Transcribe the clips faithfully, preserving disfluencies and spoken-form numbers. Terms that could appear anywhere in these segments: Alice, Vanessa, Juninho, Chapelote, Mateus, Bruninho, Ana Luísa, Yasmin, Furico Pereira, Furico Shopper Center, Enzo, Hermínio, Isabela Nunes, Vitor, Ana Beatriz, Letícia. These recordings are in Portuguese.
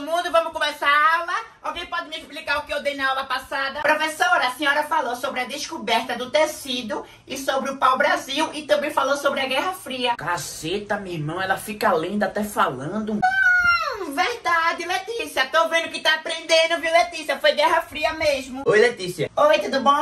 todo mundo, vamos começar a aula? Alguém pode me explicar o que eu dei na aula passada? Professora, a senhora falou sobre a descoberta do tecido e sobre o pau-brasil e também falou sobre a Guerra Fria. Caceta, minha irmã, ela fica lendo até falando. Hum, verdade, Letícia, tô vendo que tá aprendendo, viu, Letícia? Foi Guerra Fria mesmo. Oi, Letícia. Oi, tudo bom?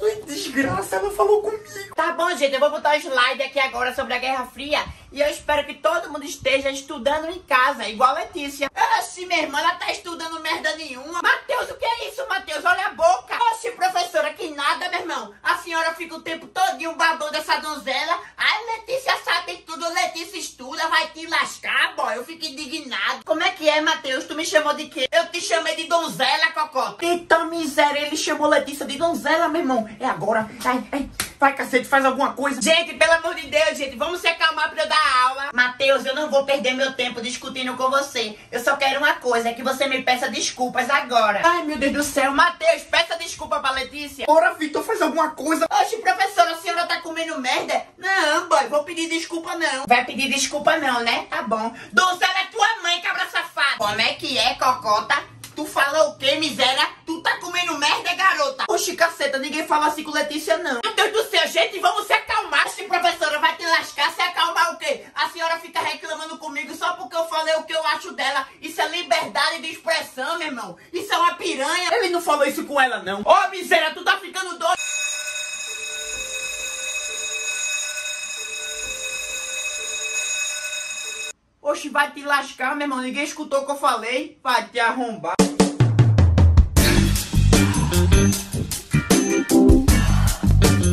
Que desgraça, ela falou comigo. Tá bom, gente, eu vou botar um slide aqui agora sobre a Guerra Fria. E eu espero que todo mundo esteja estudando em casa, igual a Letícia. Oxi, minha irmã, ela tá estudando merda nenhuma. Mateus, o que é isso, Mateus? Olha a boca. Oxi, professora, que nada, meu irmão. A senhora fica o tempo todinho babando dessa donzela. Ai, Letícia sabe tudo, Letícia estuda, vai te lascar, boy. Eu fico indignado. Como é que é, Mateus? Tu me chamou de quê? Eu te chamei de donzela, cocó. Eita miséria, ele chamou Letícia de donzela, meu irmão. É agora. Ai, ai. Vai, cacete, faz alguma coisa. Gente, pelo amor de Deus, gente, vamos se acalmar pra eu dar aula. Mateus, eu não vou perder meu tempo discutindo com você. Eu só quero uma coisa, é que você me peça desculpas agora. Ai, meu Deus do céu. Mateus, peça desculpa pra Letícia. Ora, Vitor, faz alguma coisa. Oxe, professora, a senhora tá comendo merda? Não, boy, vou pedir desculpa não. Vai pedir desculpa não, né? Tá bom. Donzela é tua mãe, cabra safada. Como é que é, cocota? Tu fala o quê, miséria? Tu tá comendo merda, garota? Oxi, caceta, ninguém fala assim com Letícia, não. Meu Deus do céu, gente, vamos se acalmar. Oxi, professora, vai te lascar. Se acalmar o quê? A senhora fica reclamando comigo só porque eu falei o que eu acho dela. Isso é liberdade de expressão, meu irmão. Isso é uma piranha. Ele não falou isso com ela, não. Ô, oh, miséria, tu tá ficando doido. Oxi, vai te lascar, meu irmão. Ninguém escutou o que eu falei. Vai te arrombar.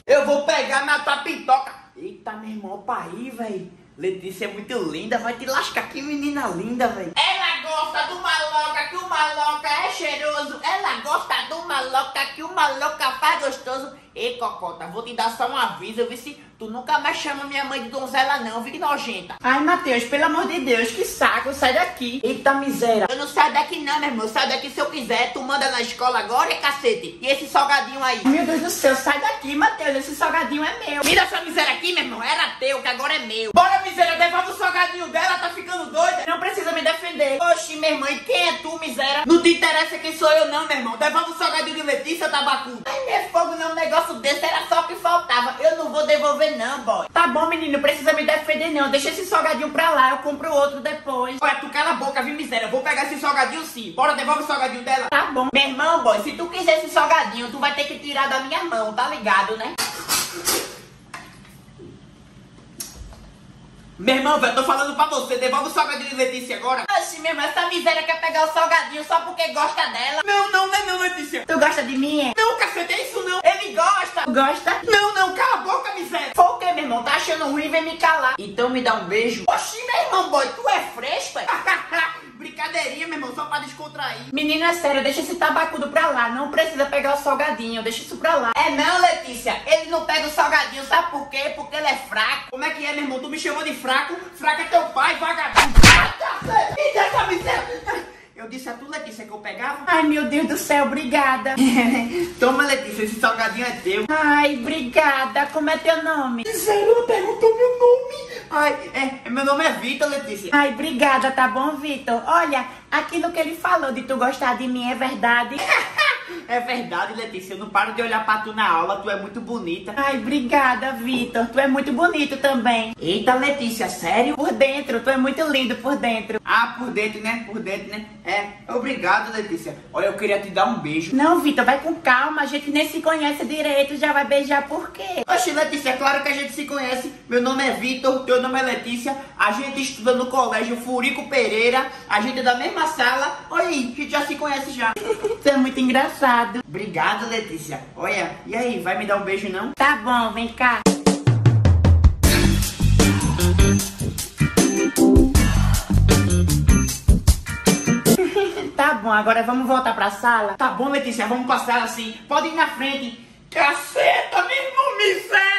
Eu vou pegar na tua pitoca. Eita, meu irmão, opa aí, velho. Letícia é muito linda, vai te lascar. Que menina linda, velho. Ela gosta do maloca, que o maloca é cheiroso. Ela gosta do maloca, que o maloca faz gostoso. Ei, cocota, vou te dar só um aviso, viu? Se tu nunca mais chama minha mãe de donzela não, viu, que nojenta. Ai, Mateus, pelo amor de Deus, que saco, sai daqui. Eita miséria. Eu não saio daqui não, meu irmão, eu saio daqui se eu quiser. Tu manda na escola agora, é cacete. E esse salgadinho aí? Meu Deus do céu, sai daqui, Mateus, esse salgadinho é meu. Mira essa miséria aqui, meu irmão, era teu, que agora é meu. Bora, miséria, devolve o salgadinho dela, tá ficando doida. Não precisa me defender. Oxi, minha irmã, quem é tu, miséria? Não te interessa quem sou eu não, meu irmão. Devolve o salgadinho de Letícia, tabacu. Ai, meu fogo, não, negócio desse era só o que faltava. Eu não vou devolver não, boy. Tá bom, menino, precisa me defender não. Deixa esse salgadinho pra lá, eu compro outro depois. Olha, tu cala a boca, viu, miséria? Eu vou pegar esse salgadinho sim. Bora, devolve o salgadinho dela. Tá bom. Meu irmão, boy, se tu quiser esse salgadinho, tu vai ter que tirar da minha mão, tá ligado, né? Meu irmão, velho, tô falando pra você, devolve o salgadinho de Letícia agora. Oxi, meu irmão, essa miséria quer pegar o salgadinho só porque gosta dela. Não, não, não é não, Letícia. Tu gosta de mim, é? Não, cacete, é isso não. Ele gosta. Tu gosta? Não, não, cala a boca, miséria. Foi o que, meu irmão? Tá achando ruim, vem me calar. Então me dá um beijo. Oxi, meu irmão, boy, tu é fresca? Brincadeirinha, meu irmão, só pra descontrair. Menina, sério, deixa esse tabacudo pra lá. Não precisa pegar o salgadinho, deixa isso pra lá. É não, Letícia, ele não pega o salgadinho, sabe por quê? Porque ele é fraco. Como é que é, meu irmão? Tu me chamou de fraco? Fraco é teu pai, vagabundo. Me dá essa miséria. Eu disse a tu, Letícia, que eu pegava. Ai, meu Deus do céu, obrigada. Toma, Letícia, esse salgadinho é teu. Ai, obrigada, como é teu nome? Miséria, ela perguntou meu nome. Ai, é, meu nome é Vitor, Letícia. Ai, obrigada, tá bom, Vitor? Olha, aquilo que ele falou de tu gostar de mim é verdade. É verdade, Letícia, eu não paro de olhar pra tu na aula, tu é muito bonita. Ai, obrigada, Vitor, tu é muito bonito também. Eita, Letícia, sério? Por dentro, tu é muito lindo por dentro. Ah, por dentro, né? Por dentro, né? É, obrigado, Letícia. Olha, eu queria te dar um beijo. Não, Vitor, vai com calma, a gente nem se conhece direito, já vai beijar por quê? Oxe, Letícia, é claro que a gente se conhece. Meu nome é Vitor, teu nome é Letícia, a gente estuda no colégio Furico Pereira, a gente é da mesma sala. Olha aí, a gente já se conhece já. Isso é muito engraçado. Obrigado, Letícia. Olha, e aí, vai me dar um beijo não? Tá bom, vem cá. Tá bom, agora vamos voltar pra sala. Tá bom, Letícia, vamos pra sala sim. Pode ir na frente. Caceta, meu irmão, miséria.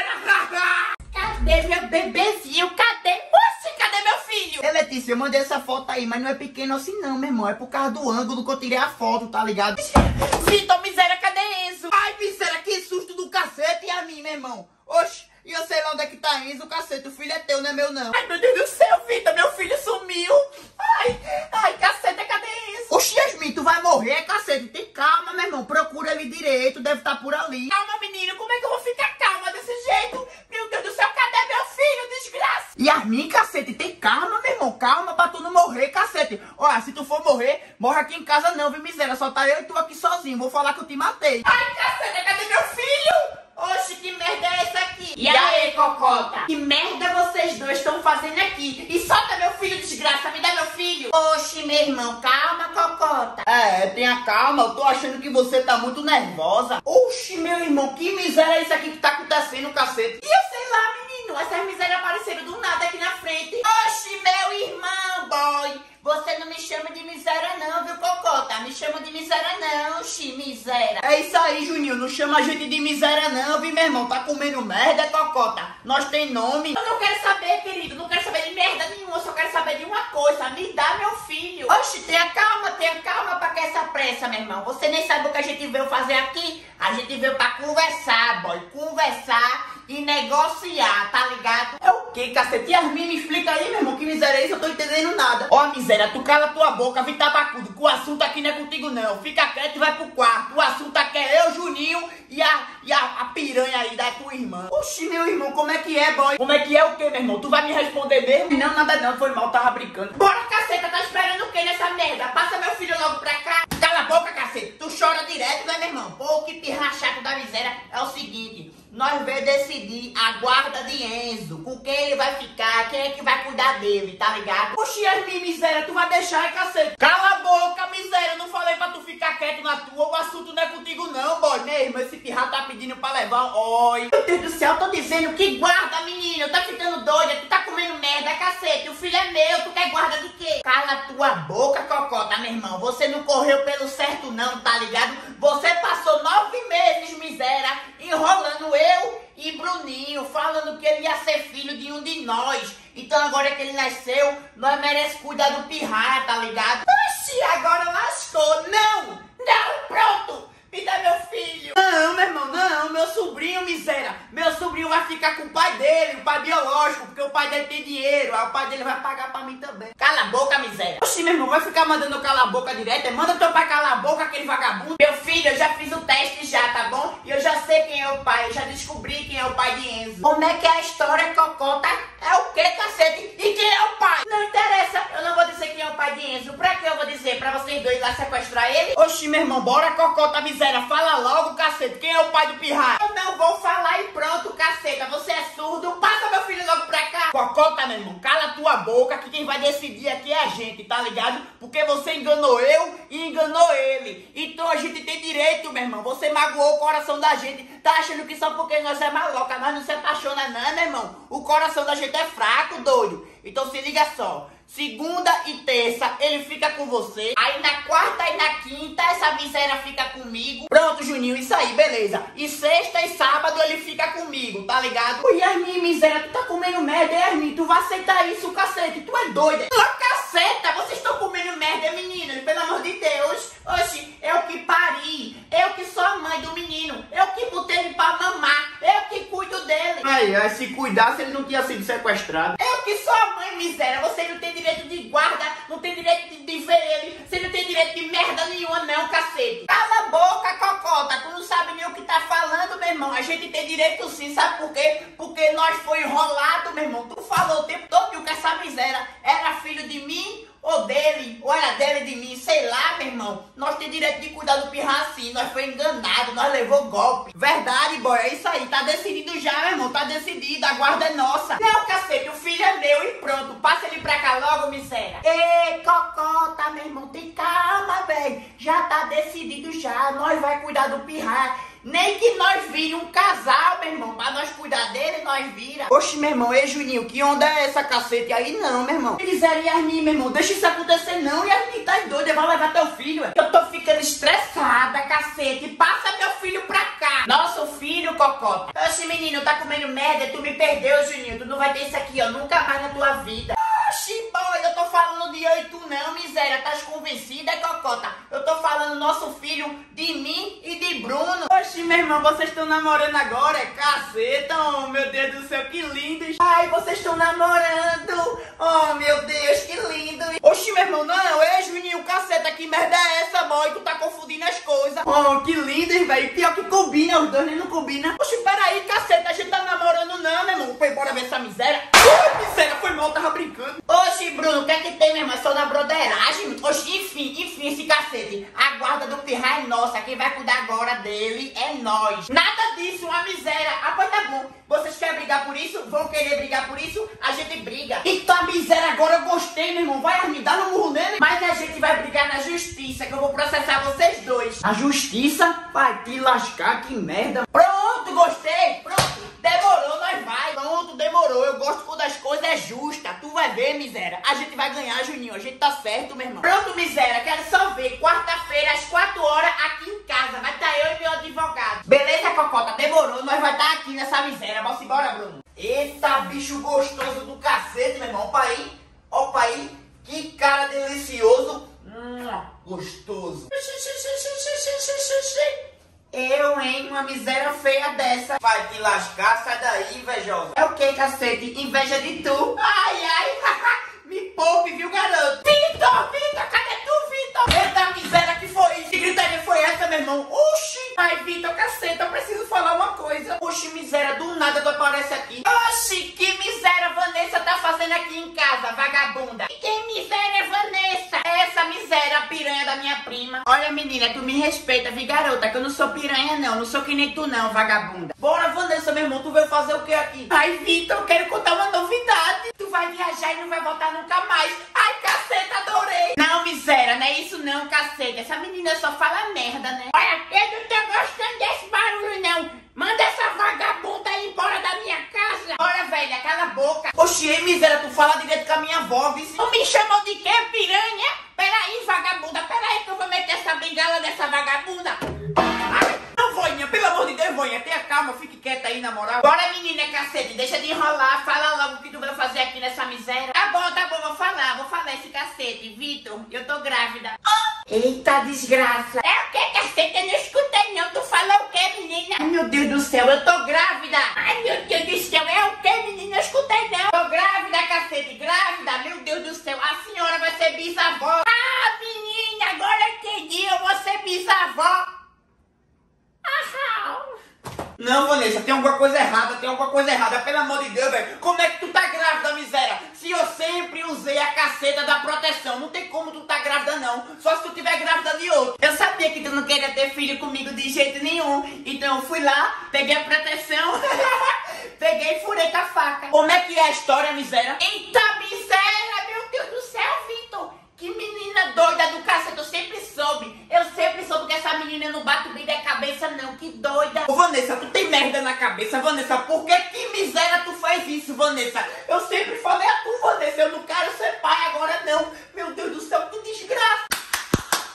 Cadê meu bebezinho? Cadê? Oxi, cadê meu filho? Ei, Letícia, eu mandei essa foto aí, mas não é pequeno assim não, meu irmão. É por causa do ângulo que eu tirei a foto, tá ligado? Vitor, miséria, cadê Enzo? Ai, miséria, que susto do cacete. E a mim, meu irmão? Oxi, e eu sei lá onde é que tá Enzo, cacete. O filho é teu, não é meu não. Ai, meu Deus do céu, Vitor, meu filho sumiu. Ai, ai, cacete, cadê Enzo? dormir direito, deve estar por ali. Calma, menino, como é que eu vou ficar calma desse jeito? Meu Deus do céu, cadê meu filho, desgraça? Yasmin, cacete, tem calma, meu irmão, calma pra tu não morrer, cacete. Olha, se tu for morrer, morre aqui em casa não, viu, miséria? Só tá eu e tu aqui sozinho, vou falar que eu te matei. Ai, cacete, cadê meu filho? Oxe, que merda é essa aqui? E aí, cocota? Que merda vocês dois estão fazendo aqui? E solta meu filho, desgraça, me dá meu filho. Oxe, meu irmão, calma, cocota. É, tenha calma, eu tô achando que você tá muito nervosa. Oxe, meu irmão, que miséria é isso aqui que tá acontecendo, cacete? E eu sei lá, menino, essas misérias apareceram do nada aqui na frente. Oxe, meu irmão, boy. Você não me chama de miséria não, viu, cocota? Me chama de miséria não, xi, miséria. É isso aí, Juninho. Não chama a gente de miséria não, viu, meu irmão? Tá comendo merda, cocota? Nós tem nome. Eu não quero saber, querido. Não quero saber de merda nenhuma. Eu só quero saber de uma coisa. Me dá meu filho. Oxi, tenha calma, tenha calma pra que essa pressa, meu irmão. Você nem sabe o que a gente veio fazer aqui. A gente veio pra conversar, boy. Conversar e negociar, tá ligado? É o que, cacete? Yasmin, me explica aí, meu irmão. Que miséria é isso? Eu tô entendendo nada. Ó, miséria. Tu cala tua boca, vem tabacudo, que o assunto aqui não é contigo não. Fica quieto e vai pro quarto. O assunto aqui é eu, Juninho e a, e a, a piranha aí da tua irmã. Oxi, meu irmão, como é que é, boy? Como é que é o que, meu irmão? Tu vai me responder mesmo? Não, nada não, foi mal, tava brincando. Bora, caceta, tá esperando o que nessa merda? Passa meu filho logo pra cá. Cala a boca, caceta, tu chora direto, né, meu irmão? Pô, que pirrachaco da miséria. É o seguinte, nós vamos decidir a guarda de Enzo, com quem ele vai ficar, quem é que vai cuidar dele, tá ligado? Oxi, Yasmin, miséria, tu vai deixar, é cacete. Cala a boca, miséria, não falei pra tu ficar quieto na tua, o assunto não é contigo não, boy. Meu irmão, esse pirra tá pedindo pra levar, oi. Meu Deus do céu, eu tô dizendo que guarda, menino, tá ficando doida, tu tá comendo merda, cacete, o filho é meu, tu quer guarda de quê? Cala tua boca, cocota, meu irmão, você não correu pelo certo não, tá ligado? Você passou nove meses, miséria, enrolando ele. Eu e Bruninho falando que ele ia ser filho de um de nós. Então agora que ele nasceu, nós merecemos cuidar do pirra, tá ligado? Oxi, agora lascou. Não, não, pronto. Me dá meu filho. Não, meu irmão, não. Meu sobrinho, miséria. Meu sobrinho vai ficar com o pai dele, o pai biológico, porque o pai dele tem dinheiro. Aí o pai dele vai pagar pra mim também. Cala a boca, miséria. Oxi, meu irmão, vai ficar mandando eu calar a boca direto? Manda teu pai calar a boca, aquele vagabundo. Meu filho, eu já fiz o teste já, tá bom? E eu já sei quem é o pai, eu já descobri quem é o pai de Enzo. Como é que é a história, cocota? É o que, cacete? E quem é o pai? Não interessa, eu não vou dizer quem é o pai de Enzo. Pra que eu vou dizer? Pra vocês dois lá sequestrar ele? Oxi, meu irmão, bora, cocota, miséria. Fala logo, caceta. Quem é o pai do pirra? Eu não vou falar e pronto, caceta. Você é surdo. Passa meu filho logo pra cá. Cocota, meu irmão. Cala tua boca que quem vai decidir aqui é a gente, tá ligado? Porque você enganou eu e enganou ele. Então a gente tem direito, meu irmão. Você magoou o coração da gente. Tá achando que só porque nós é maloca, nós não se apaixona não, meu irmão. O coração da gente é fraco, doido. Então se liga só. Segunda e terça ele fica com você. Aí na quarta e na quinta essa miséria fica comigo. Pronto, Juninho, isso aí, beleza. E sexta e sábado ele fica comigo, tá ligado? Ô, Yasmin, miséria, tu tá comendo merda, Yasmin. Tu vai aceitar isso, cacete. Tu é doida. Ô, caceta, vocês estão comendo merda, meninas. Pelo amor de Deus. Oxi, eu que pari. Eu que sou a mãe do menino. Eu que botei ele pra mamar. Eu que cuido dele. Ai, ai, se cuidasse ele não tinha sido sequestrado. Eu que sou a mãe, miséria. Você não tem direito de guarda, não tem direito de, de ver ele, você não tem direito de merda nenhuma não, cacete. Cala a boca, cocota, tu não sabe nem o que tá falando, meu irmão, a gente tem direito sim, sabe por quê? Porque nós foi enrolado, meu irmão, tu falou o tempo todo que essa miséria era filho de mim, ou dele, ou era dele de mim, sei lá, meu irmão. Nós tem direito de cuidar do pirra assim, nós foi enganado, nós levou golpe. Verdade, boy, é isso aí, tá decidido já, meu irmão, tá decidido, a guarda é nossa. Não, cacete, o filho é meu e pronto, passa ele pra cá logo, miséria. Ei, cocota, meu irmão, tem calma, velho, já tá decidido já, nós vai cuidar do pirra. Nem que nós vire um casal, meu irmão, pra nós cuidar dele, nós vira. Oxe, meu irmão, ei, Juninho, que onda é essa cacete aí não, meu irmão? Miséria, Yasmin, meu irmão, deixa isso acontecer não, Yasmin, tá doida, vai levar teu filho, é. Eu tô ficando estressada, cacete, passa meu filho pra cá. Nosso filho, cocota. Oxe, menino, tá comendo merda, tu me perdeu, Juninho, tu não vai ter isso aqui, ó, nunca mais na tua vida. Oxi, boy, eu tô falando de eu e tu não, miséria, tás convencida, cocota? Eu tô falando nosso filho de mim e de Bruno. Oxi, meu irmão, vocês estão namorando agora, é caceta, oh, meu Deus do céu, que lindos. Ai, vocês estão namorando, oh, meu Deus, que lindo. Oxi, meu irmão, não, ei, Juninho, caceta, que merda é essa, mãe, tu tá confundindo as coisas. Oh, que lindas, velho. Pior que combina, os dois nem não combinam. Oxi, peraí, caceta, a gente tá namorando não, meu irmão. Foi embora ver essa miséria. Ui, miséria, foi mal, tava brincando. Oxi, Bruno, o que é que tem, minha irmã? Sou da broderagem. Oxi, enfim, enfim, esse cacete. A guarda do pirra é nossa, quem vai cuidar agora dele é nós. Nada disso, uma miséria. Ah, pois tá bom. Vocês querem brigar por isso? Vão querer brigar por isso? A gente briga. Então a miséria agora eu gostei, meu irmão. Vai me dar no murro nele. Mas a gente vai brigar na justiça, que eu vou processar vocês dois. A justiça? Vai te lascar, que merda. Pronto, gostei. Pronto. Demorou, nós vai. Pronto, demorou. Eu gosto quando as coisas é justa. Tu vai ver, miséria. A gente vai ganhar, Juninho. A gente tá certo, meu irmão. Pronto, miséria. Quero só ver. Quarta-feira, às quatro horas, aqui em casa. Vai estar eu e meu advogado. Beleza, Cocota? Demorou. Nós vai estar aqui nessa miséria. Vamos embora, Bruno. Eita, bicho gostoso do cacete, meu irmão. Opa aí. Opa aí. Que cara delicioso. Hum, gostoso. Eu, hein? Uma miséria feia dessa. Vai te lascar, sai daí, invejosa. É o que, cacete? Inveja de tu. Ai, ai, me poupe, viu, garoto? Vitor, Vitor, cadê tu, Vitor? Eita, miséria, que foi isso? Que gritaria foi essa, meu irmão? Oxi. Ai, Vitor, caceta, eu preciso falar uma coisa. Oxi, miséria, do nada tu aparece aqui. Oxi, que miséria Vanessa tá fazendo aqui em casa, vagabunda. E que miséria Vanessa? Essa miséria, a piranha da minha prima. Olha, menina, tu me respeita, vi, garota, que eu não sou piranha, não. Não sou que nem tu, não, vagabunda. Bora, Vanessa, meu irmão, tu veio fazer o que aqui? Ai, Vitor, eu quero contar uma novidade. Tu vai viajar e não vai voltar nunca mais. Ai, caceta, adorei. Não, miséria, não é isso não, caceta. Essa menina só fala merda, né? Olha, Pedro, eu não tô gostando desse barulho, não. Manda essa vagabunda ir embora da minha casa. Bora, velha, cala a boca. Oxi, miséria, tu fala direito com a minha avó, vice. Tu me chamou de quê, piranha? Peraí, vagabunda, peraí que eu vou meter essa bengala nessa vagabunda. Ai, não, voinha, pelo amor de Deus, voinha, tenha calma, fique quieta aí, na moral. Bora, menina, cacete, deixa de enrolar, fala logo o que tu vai fazer aqui nessa miséria. Tá bom, tá bom, vou falar, vou falar esse cacete. Vitor, eu tô grávida. Oh. Eita, desgraça. É o que, cacete? Eu não escutei, não, tu falou o que, menina? Ai, meu Deus do céu, eu tô grávida. Ai, meu Deus do céu, é o que, menina? Eu escutei, não. Tô grávida, cacete, grávida, meu Deus do céu, a senhora vai ser bisavó. Ah, menina, agora entendi, eu vou ser bisavó. Não, Vanessa, tem alguma coisa errada, tem alguma coisa errada, pelo amor de Deus, velho. Como é que tu tá grávida, miséria? Se eu sempre usei a caceta da proteção, não tem como tu tá grávida, não. Só se tu tiver grávida de outro. Eu sabia que tu não queria ter filho comigo de jeito nenhum. Então eu fui lá, peguei a proteção, peguei e furei com a faca. Como é que é a história, miséria? Eita, miséria, meu Deus do céu, Vitor. Que menina doida do cacete, eu sempre soube. Eu sempre soube que essa menina não bate bem da cabeça, não. Que doida. Ô, Vanessa, tu tem merda na cabeça, Vanessa. Por que que miséria tu faz isso, Vanessa? Eu sempre falei a tu, Vanessa. Eu não quero ser pai agora, não. Meu Deus do céu, que desgraça.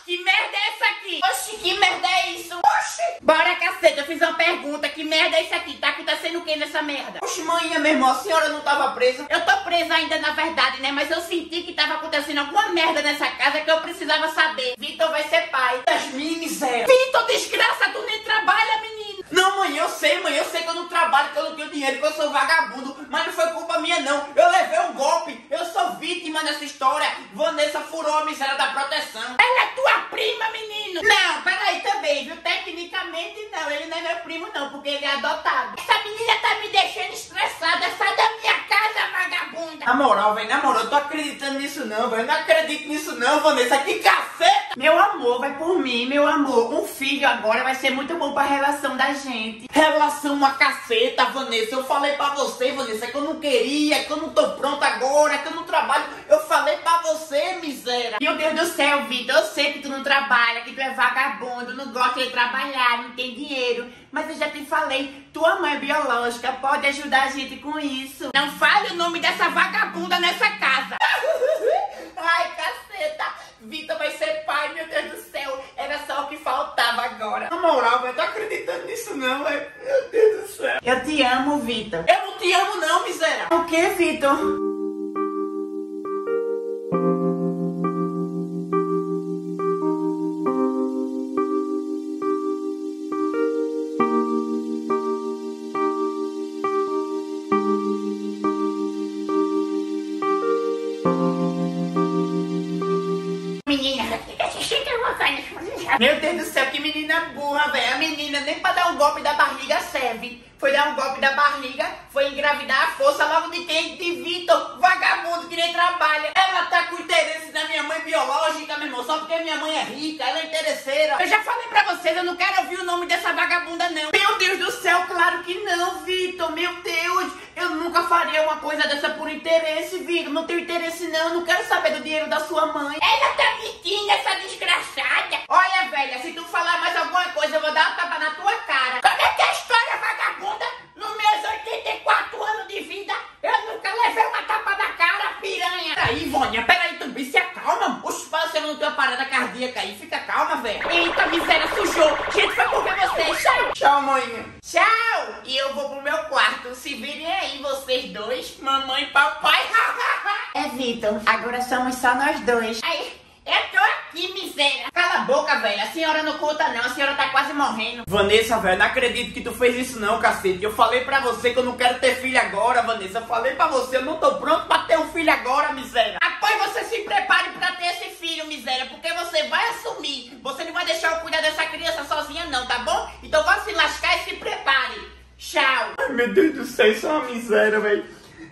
Que merda é essa aqui? Oxi, que merda é isso? Oxi. Bora, cacete, eu fiz uma pergunta. Que merda é isso aqui? Tá acontecendo o que nessa merda? Oxi, manhã, meu irmão, a senhora não tava presa? Eu tô presa ainda, na verdade, né? Mas eu senti que tava acontecendo alguma merda nessa casa que eu precisava saber. Vitor vai ser pai. Yasmin, miséria. Vitor, desgraça, tu nem trabalha, menino. Não, mãe, eu sei, mãe, eu sei que eu não trabalho, que eu não tenho dinheiro, que eu sou vagabundo. Mas não foi culpa minha, não. Eu levei um golpe. Eu sou vítima dessa história. Vanessa furou a miséria da proteção. Ela é tua prima, menino. Não, peraí também, viu? Tecnicamente, não. Ele não é meu primo, não, porque ele é adotado. Essa menina tá me deixando estressada. Sai da minha casa, vagabunda. Na moral, velho, na moral, eu tô acreditando nisso, não, velho. Não acredito nisso, não, Vanessa. Que caceta. Meu amor, vai por mim, meu amor. Um filho agora vai ser muito bom pra relação da gente. Relação uma caceta, Vanessa. Eu falei pra você, Vanessa, que eu não queria, que eu não tô pronta agora, que eu não trabalho. Eu falei pra você, miséria. Meu Deus do céu, Vitor, eu sei que tu não trabalha, que tu é vagabundo, não gosta de trabalhar, não tem dinheiro. Mas eu já te falei, tua mãe biológica pode ajudar a gente com isso. Não fale o nome dessa vagabunda nessa casa. Ai, caceta. Vitor vai ser pai, meu Deus do céu. Era só o que faltava agora. Na moral, velho, tô acreditando nisso não, velho. Meu Deus do céu. Eu te amo, Vitor. Eu não te amo não, miséria. O que, Vitor? Menina, chega uma coisa. Meu Deus do céu, que menina burra, velho. A menina nem pra dar um golpe da barriga serve. Foi dar um golpe da barriga, foi engravidar a força logo de quem? De Vitor, vagabundo que nem trabalha. Ela tá com interesse na minha mãe biológica, meu irmão, só porque minha mãe é rica, ela é interesseira. Eu já falei pra vocês, eu não quero ouvir o nome dessa vagabunda, não. Meu Deus do céu, claro que não, Vitor, meu Deus. Eu nunca faria uma coisa dessa por interesse, Vitor. Não tenho interesse, não, eu não quero saber do dinheiro da sua mãe. Ela tá mentindo, essa desgraçada. Olha, velha, se tu falar mais alguma coisa, eu vou dar uma tapa na tua cara. Como é que é a história, vagabunda? Nos meus oitenta e quatro anos de vida, eu nunca levei uma tapa na cara, piranha. Peraí, Ivônia, peraí, também se acalma. Oxe, você não tem uma parada cardíaca aí, fica calma, velho. Eita, miséria, sujou. Gente, foi por ver vocês. Tchau. Tchau, mãe. Tchau. E eu vou pro meu quarto. Se virem aí, vocês dois, mamãe e papai. É, Vitor, agora somos só nós dois. Aí, eu tô aqui, miséria. Cala a boca, velho. A senhora não conta, não. A senhora tá quase morrendo. Vanessa, velho, não acredito que tu fez isso, não, cacete. Eu falei pra você que eu não quero ter filho agora, Vanessa. Eu falei pra você, eu não tô pronto pra ter um filho agora, miséria. Após você se prepare pra ter esse filho, miséria. Porque você vai assumir. Você não vai deixar eu cuidar dessa criança sozinha, não, tá bom? Então vá se lascar e se prepare. Tchau. Ai, meu Deus do céu, isso é uma miséria, velho.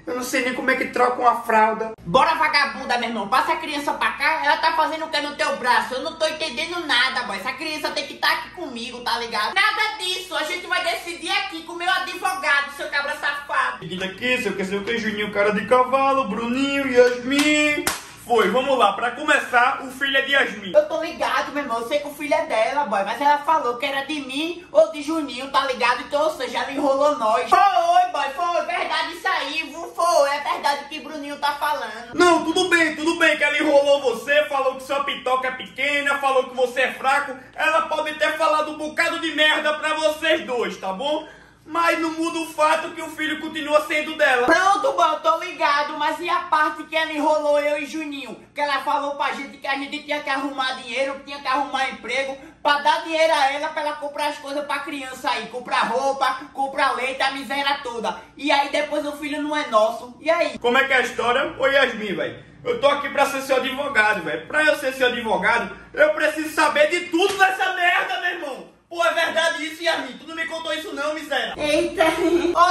Eu não sei nem como é que troca uma fralda. Bora, vagabunda, meu irmão. Passa a criança pra cá. Ela tá fazendo o que no teu braço? Eu não tô entendendo nada, boy. Essa criança tem que estar aqui comigo, tá ligado? Nada disso. A gente vai decidir aqui com o meu advogado, seu cabra safado. Seguindo aqui, seu que seu que Juninho, cara de cavalo, Bruninho, Yasmin. Foi, vamos lá. Pra começar, o filho é de Yasmin. Eu tô ligado, meu irmão. Eu sei que o filho é dela, boy. Mas ela falou que era de mim ou de Juninho, tá ligado? Então, ou seja, ela enrolou nós. Foi, boy. Foi verdade isso aí. Foi, é verdade que o Bruninho tá falando. Não, tudo bem, tudo bem que ela enrolou você. Falou que sua pitoca é pequena. Falou que você é fraco. Ela pode ter falado um bocado de merda pra vocês dois, tá bom? Mas não muda o fato que o filho continua sendo dela. Pronto, bom, tô ligado. Mas e a parte que ela enrolou eu e Juninho? Que ela falou pra gente que a gente tinha que arrumar dinheiro, tinha que arrumar emprego, pra dar dinheiro a ela, pra ela comprar as coisas pra criança aí. Comprar roupa, comprar leite, a miséria toda. E aí depois o filho não é nosso. E aí? Como é que é a história? Ô Yasmin, velho, eu tô aqui pra ser seu advogado, velho. Pra eu ser seu advogado, eu preciso saber de tudo dessa merda, meu irmão. Pô, é verdade isso, Yasmin? Tu não me contou isso não, miséria. Eita.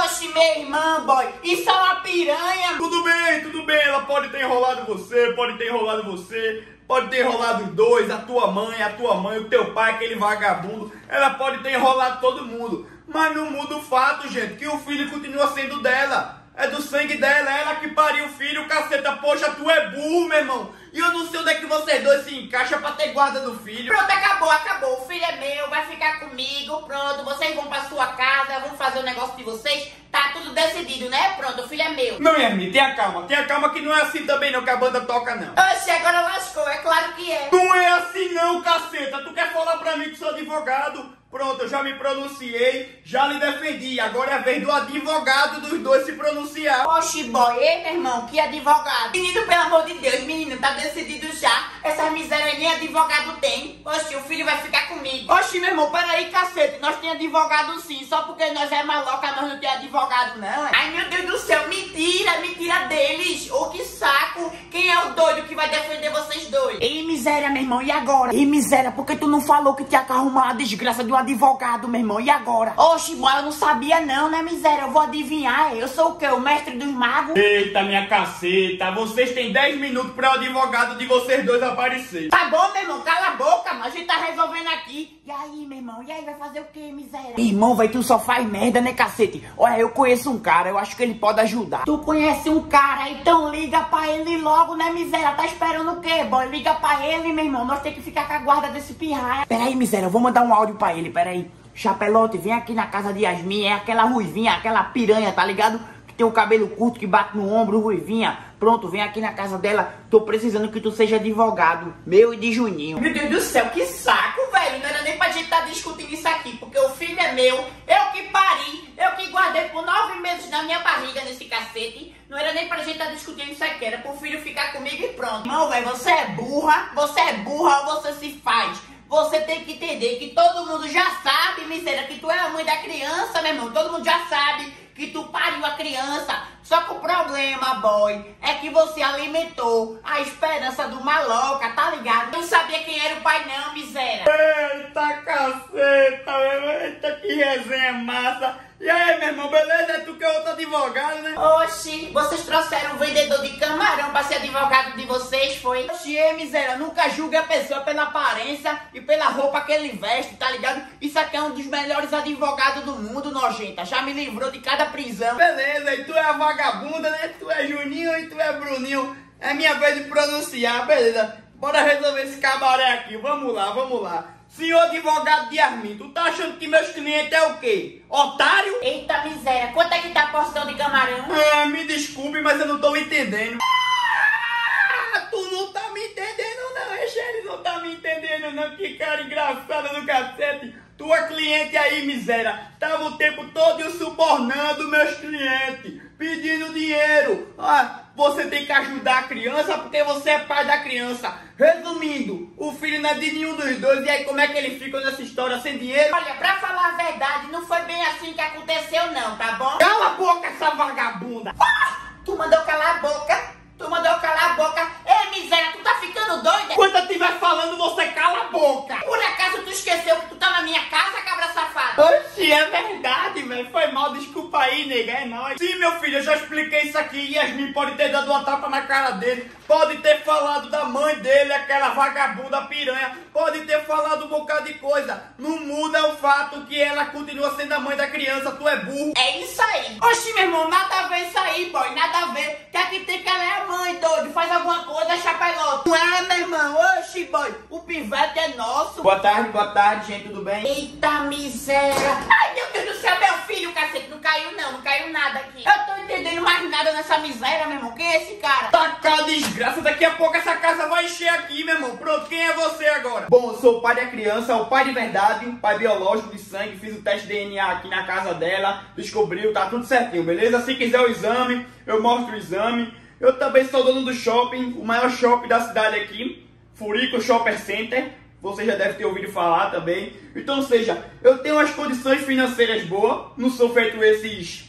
Oxe, meu irmão, boy. Isso é uma piranha. Tudo bem, tudo bem. Ela pode ter enrolado você, pode ter enrolado você, pode ter enrolado os dois, a tua mãe, a tua mãe, o teu pai, aquele vagabundo. Ela pode ter enrolado todo mundo. Mas não muda o fato, gente, que o filho continua sendo dela. É do sangue dela, ela que pariu o filho, caceta, poxa, tu é burro, meu irmão. E eu não sei onde é que vocês dois se encaixam pra ter guarda do filho. Pronto, acabou, acabou, o filho é meu, vai ficar comigo, pronto, vocês vão pra sua casa, vão fazer o negócio de vocês, tá tudo decidido, né? Pronto, o filho é meu. Não, Hermínio, tenha calma, tenha calma que não é assim também não, que a banda toca não. Oxe, agora lascou, é claro que é. Não é assim não, caceta, tu quer falar pra mim que sou advogado? Pronto, eu já me pronunciei, já lhe defendi. Agora é a vez do advogado dos dois se pronunciar. Oxi, boy, ei, meu irmão, que advogado? Menino, pelo amor de Deus, menino, tá decidido já. Essas misérias nem advogado tem. Oxi, o filho vai ficar comigo. Oxi, meu irmão, peraí, cacete, nós tem advogado sim. Só porque nós é maloca, nós não tem advogado, não. Ai, meu Deus do céu, mentira, mentira deles. Ô, que saco. Quem é o doido que vai defender vocês dois? Ei, miséria, meu irmão, e agora? Ei, miséria, por que tu não falou que tinha que arrumar a desgraça de uma advogado, meu irmão, e agora? Oxe, boy, eu não sabia não, né, miséria? Eu vou adivinhar, eu sou o quê? O mestre dos magos? Eita, minha caceta, vocês têm dez minutos pra o advogado de vocês dois aparecer. Tá bom, meu irmão, cala a boca, mas a gente tá resolvendo aqui. E aí, meu irmão, e aí, vai fazer o quê, miséria? Irmão, vai, tu só faz merda, né, cacete? Olha, eu conheço um cara, eu acho que ele pode ajudar. Tu conhece um cara, então liga pra ele logo, né, miséria? Tá esperando o quê, boy? Liga pra ele, meu irmão, nós temos que ficar com a guarda desse pirraia. Pera aí, miséria, eu vou mandar um áudio pra ele. Peraí, Chapelote, vem aqui na casa de Yasmin, é aquela ruivinha, aquela piranha, tá ligado? Que tem o cabelo curto, que bate no ombro, ruivinha. Pronto, vem aqui na casa dela, tô precisando que tu seja advogado, meu e de Juninho. Meu Deus do céu, que saco, velho, não era nem pra gente tá discutindo isso aqui, porque o filho é meu, eu que pari, eu que guardei por nove meses na minha barriga nesse cacete. Não era nem pra gente estar discutindo isso aqui, era pro filho ficar comigo e pronto. Não, velho, você é burra, você é burra ou você se faz. Você tem que entender que todo mundo já sabe, miséria, que tu é a mãe da criança, meu irmão. Todo mundo já sabe que tu pariu a criança. Só que o problema, boy, é que você alimentou a esperança do maloca, tá ligado? Não sabia quem era o pai não, miséria. Eita, caceta, eita, que resenha massa. E aí, meu irmão, beleza? É tu que é outro advogado, né? Oxi, vocês trouxeram um vendedor de camarão pra ser advogado de vocês, foi? Oxi, é, miséria, nunca julgue a pessoa pela aparência e pela roupa que ele veste, tá ligado? Isso aqui é um dos melhores advogados do mundo, nojenta. Já me livrou de cada prisão. Beleza, e tu é a vagabunda, né? Tu é Juninho e tu é Bruninho. É minha vez de pronunciar, beleza? Bora resolver esse cabaré aqui, vamos lá, vamos lá. Senhor advogado de Hermínio, tu tá achando que meus clientes é o quê? Otário? Eita miséria, quanto é que tá a porção de camarão? Ah, me desculpe, mas eu não tô entendendo. Ah, tu não tá me entendendo não, hein, Xeri? Não tá me entendendo não, que cara engraçada do cacete. Tua cliente aí, miséria, tava o tempo todo subornando meus clientes, pedindo dinheiro. Ah, você tem que ajudar a criança porque você é pai da criança. Resumindo, o filho não é de nenhum dos dois. E aí como é que ele fica nessa história sem dinheiro? Olha, pra falar a verdade, não foi bem assim que aconteceu não, tá bom? Cala a boca, essa vagabunda! Ah, tu mandou calar a boca? Tu mandou calar a boca? Ei, miséria, tu tá ficando doida? Quando eu estiver falando, você cala a boca! Por acaso tu esqueceu que tu tá na minha casa, cabra safado? Oxi, é verdade, velho. Foi mal, desculpa aí, nega, é nóis. Sim, meu filho, eu já expliquei isso aqui. Yasmin pode ter dado uma tapa na cara dele. Pode ter falado da mãe dele, aquela vagabunda piranha. Pode ter falado um bocado de coisa. Não muda o fato que ela continua sendo a mãe da criança. Tu é burro. É isso aí. Oxi, meu irmão, nada a ver isso aí, boy. Nada a ver. Quer que tem que ela é a mãe, doido. Faz alguma coisa, Chapelote. Não é, meu irmão. Oxi, boy. O pivete é nosso. Boa tarde, boa tarde, gente. Tudo bem? Eita miséria. Ai, meu Deus do céu, meu filho, cacete. Não caiu, não. Não caiu nada aqui. Eu tô entendendo mais nada nessa miséria, meu irmão. Quem é esse cara? Taca de graça, daqui a pouco essa casa vai encher aqui, meu irmão. Pronto, quem é você agora? Bom, eu sou o pai da criança, o pai de verdade, pai biológico de sangue. Fiz o teste de D N A aqui na casa dela, descobriu, tá tudo certinho, beleza? Se quiser o exame, eu mostro o exame. Eu também sou dono do shopping, o maior shopping da cidade aqui, Furico Shopper Center. Você já deve ter ouvido falar também. Então, ou seja, eu tenho as condições financeiras boas, não sou feito esses,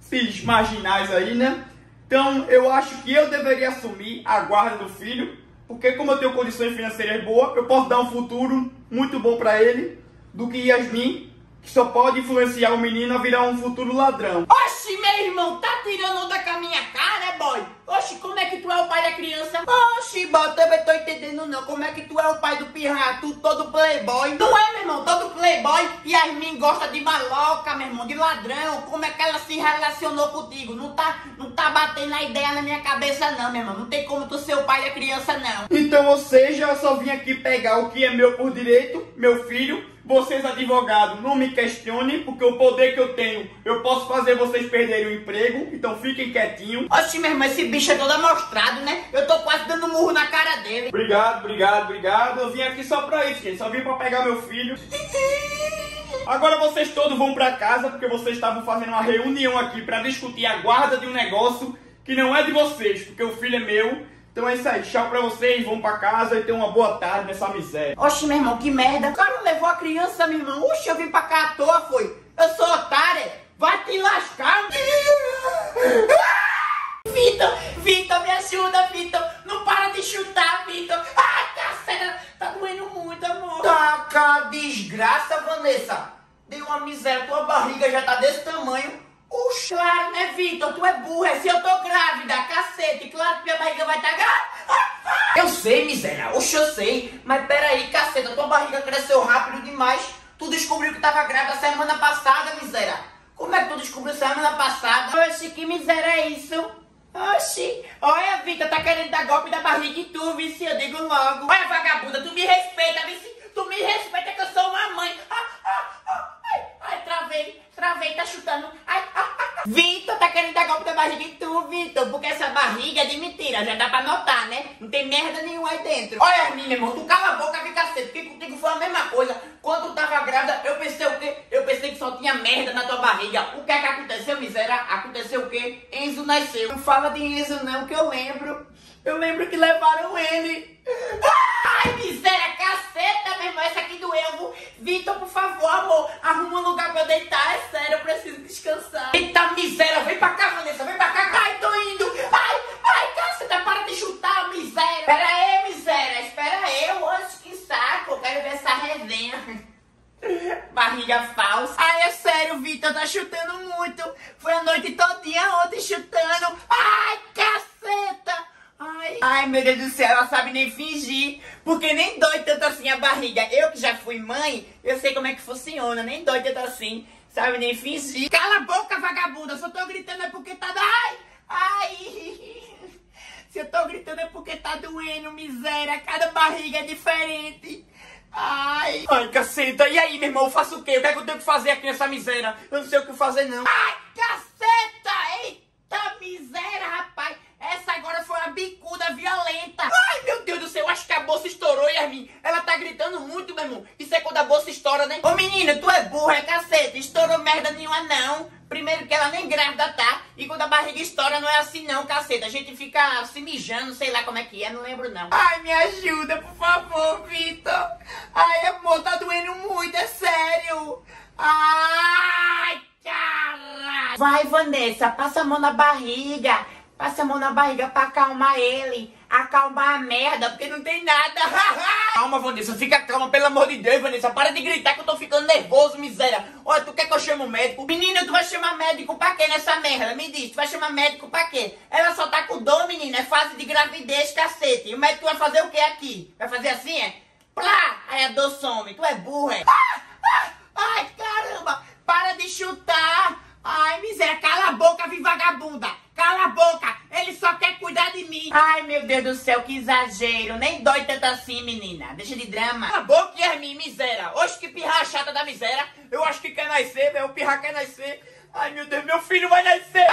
esses marginais aí, né? Então, eu acho que eu deveria assumir a guarda do filho, porque como eu tenho condições financeiras boas, eu posso dar um futuro muito bom para ele, do que Yasmin, que só pode influenciar o menino a virar um futuro ladrão. Oxi, meu irmão, tá tirando onda com a minha cara, é, boy? Oxi, como é que tu é o pai da criança? Oxi, boy, eu também tô entendendo não, como é que tu é o pai do pirra, tu todo playboy? Não é, meu irmão, todo playboy, e Yasmin gosta de maloca, meu irmão, de ladrão. Como é que ela se relacionou contigo? Não tá, não tá batendo a ideia na minha cabeça não, meu irmão, não tem como tu ser o pai da criança não. Então, ou seja, eu só vim aqui pegar o que é meu por direito, meu filho. Vocês, advogados, não me questionem, porque o poder que eu tenho, eu posso fazer vocês perderem o emprego, então fiquem quietinhos. Oxi, meu irmão, esse bicho é todo amostrado, né? Eu tô quase dando um murro na cara dele. Obrigado, obrigado, obrigado. Eu vim aqui só pra isso, gente. Só vim pra pegar meu filho. Agora vocês todos vão pra casa, porque vocês estavam fazendo uma reunião aqui pra discutir a guarda de um negócio que não é de vocês, porque o filho é meu. Então é isso aí, tchau pra vocês, vão pra casa e tenham uma boa tarde nessa miséria. Oxi, meu irmão, que merda. O cara levou a criança, meu irmão. Oxi, eu vim pra cá à toa, foi. Eu sou otária, vai te lascar. Vitor, Vitor, me ajuda, Vitor. Não para de chutar, Vitor. Ah, caceta, tá doendo muito, amor. Taca desgraça, Vanessa. Deu uma miséria, tua barriga já tá desse tamanho. Oxe, claro, né, Vitor? Tu é burra, é se eu tô grávida, cacete, claro que minha barriga vai estar tá grávida. Eu sei, miséria, oxe, eu sei, mas peraí, caceta, tua barriga cresceu rápido demais. Tu descobriu que tava grávida semana passada, miséria. Como é que tu descobriu semana passada? Oxe, que miséria é isso? Oxi, olha, Vitor, tá querendo dar golpe da barriga em tu, vici, eu digo logo. Olha, vagabunda, tu me respeita, vici, tu me respeita que eu sou uma mãe. Ah, ah, ah. Ai, travei, travei, tá chutando. Ai, ai, ai, Vitor, tá querendo dar golpe da barriga em tu, Vitor, porque essa barriga é de mentira, já dá pra notar, né? Não tem merda nenhuma aí dentro. Olha, Hermínio, meu irmão, tu cala a boca, fica cedo, porque contigo foi a mesma coisa. Quando tu tava grávida, eu pensei o quê? Eu pensei que só tinha merda na tua barriga. O que é que aconteceu, miséria? Aconteceu o quê? Enzo nasceu. Não fala de Enzo não, que eu lembro. Eu lembro que levaram ele. Ai, miséria, caceta, meu irmão, essa aqui doeu. Vitor, por favor, amor, arruma um lugar pra eu deitar, é sério, eu preciso descansar. Eita, amiga falsa. Ai, é sério, Vitor, tá chutando muito. Foi a noite todinha ontem chutando. Ai, caceta! Ai. Ai, meu Deus do céu, ela sabe nem fingir. Porque nem dói tanto assim a barriga. Eu que já fui mãe, eu sei como é que funciona. Nem dói tanto assim, sabe nem fingir. Cala a boca, vagabunda, eu só tô gritando é porque tá... Ai, ai. Se eu tô gritando é porque tá doendo, miséria. Cada barriga é diferente. Ai. Ai, caceta, e aí, meu irmão, eu faço o quê? O que é que eu tenho que fazer aqui nessa miséria? Eu não sei o que fazer, não. Ai, caceta, eita miséria, rapaz. Essa agora foi uma bicuda violenta. Ai, meu Deus do céu, acho que a bolsa estourou, Yasmin. Ela tá gritando muito, meu irmão. Isso é quando a bolsa estoura, né? Ô, menina, tu é burra, é caceta. Estourou merda nenhuma, não. Primeiro que ela nem grávida tá. E quando a barriga estoura não é assim não, caceta. A gente fica se mijando, sei lá como é que é, não lembro não. Ai, me ajuda, por favor, Vitor. Ai, amor, tá doendo muito, é sério. Ai, caralho. Vai, Vanessa, passa a mão na barriga. Passa a mão na barriga pra acalmar ele. Acalmar a merda, porque não tem nada. Calma, Vanessa, fica calma, pelo amor de Deus, Vanessa. Para de gritar que eu tô ficando nervoso, miséria. Olha, tu quer que eu chame o médico? Menina, tu vai chamar médico pra quê nessa merda? Me diz, tu vai chamar médico pra quê? Ela só tá com dor, menina, é fase de gravidez, cacete. E o médico vai fazer o que aqui? Vai fazer assim, é? Plá! Aí a dor some, tu é burra, é? Ah, ah, ai, caramba, para de chutar. Ai, miséria, cala a boca, vi vagabunda. Cala a boca, ele só quer cuidar de mim. Ai, meu Deus do céu, que exagero. Nem dói tanto assim, menina. Deixa de drama. Cala a boca, Hermínio, miséria. Hoje que pirra chata da miséria. Eu acho que quer nascer, meu. O pirra quer nascer. Ai, meu Deus, meu filho vai nascer.